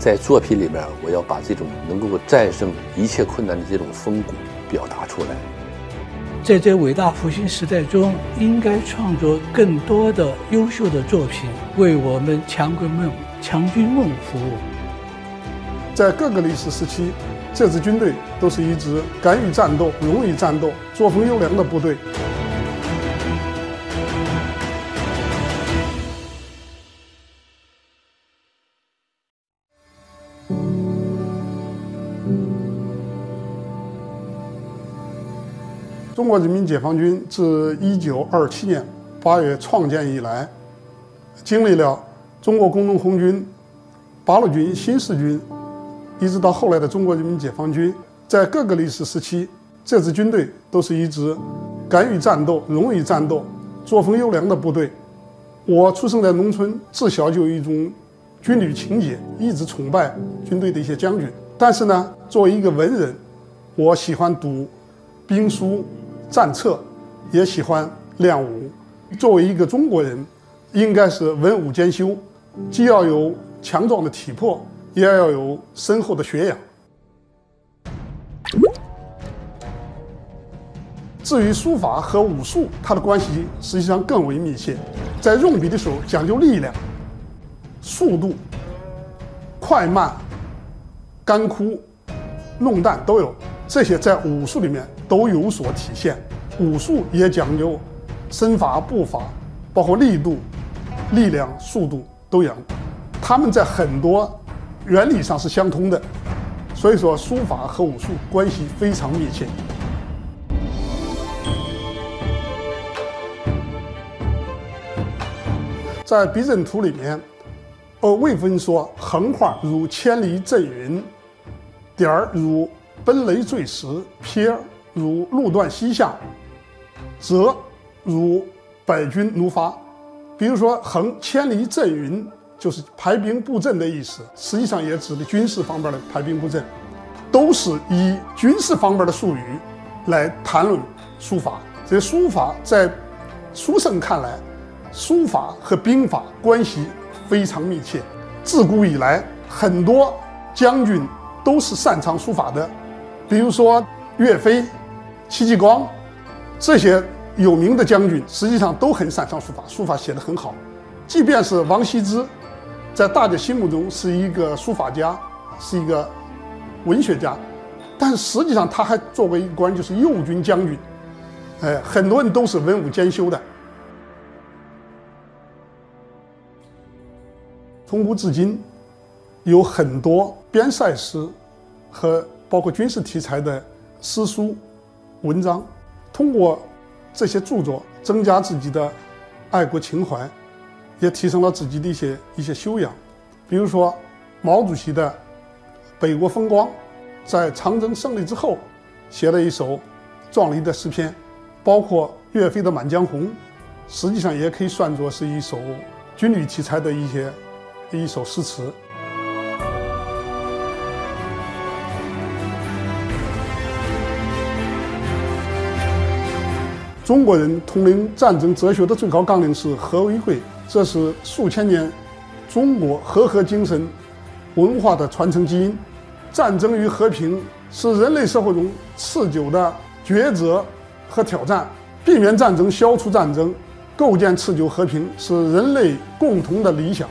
在作品里面，我要把这种能够战胜一切困难的这种风骨表达出来。在这伟大复兴时代中，应该创作更多的优秀的作品，为我们强军梦服务。在各个历史时期，这支军队都是一支敢于战斗、勇于战斗、作风优良的部队。中国人民解放军自1927年8月创建以来，经历了中国工农红军、八路军、新四军，一直到后来的中国人民解放军，在各个历史时期，这支军队都是一支敢于战斗、勇于战斗、作风优良的部队。我出生在农村，自小就有一种军旅情结，一直崇拜军队的一些将军。但是呢，作为一个文人，我喜欢读兵书、战策，也喜欢练武。作为一个中国人，应该是文武兼修，既要有强壮的体魄，也要有深厚的学养。至于书法和武术，它的关系实际上更为密切。在用笔的时候讲究力量、速度、快慢、干枯、弄淡都有，这些在武术里面都有所体现。武术也讲究身法、步法，包括力度、力量、速度都讲，他们在很多原理上是相通的，所以说书法和武术关系非常密切。在《笔阵图》里面，魏风说：“横画如千里阵云，点儿如奔雷坠石，撇如路断西下，折如百军奴发。”比如说，横千里阵云就是排兵布阵的意思，实际上也指的军事方面的排兵布阵，都是以军事方面的术语来谈论书法。这书法在书生看来，书法和兵法关系非常密切。自古以来，很多将军都是擅长书法的，比如说岳飞、戚继光，这些有名的将军实际上都很擅长书法，书法写得很好。即便是王羲之，在大家心目中是一个书法家，是一个文学家，但是实际上他还作为一官就是右军将军。很多人都是文武兼修的。从古至今，有很多边塞诗和包括军事题材的诗书文章，通过这些著作增加自己的爱国情怀，也提升了自己的一些修养。比如说毛主席的《北国风光》，在长征胜利之后写了一首壮丽的诗篇，包括岳飞的《满江红》，实际上也可以算作是一首军旅题材的一首诗词。中国人统领战争哲学的最高纲领是和为贵，这是数千年中国和合精神文化的传承基因。战争与和平是人类社会中持久的抉择和挑战，避免战争、消除战争、构建持久和平是人类共同的理想。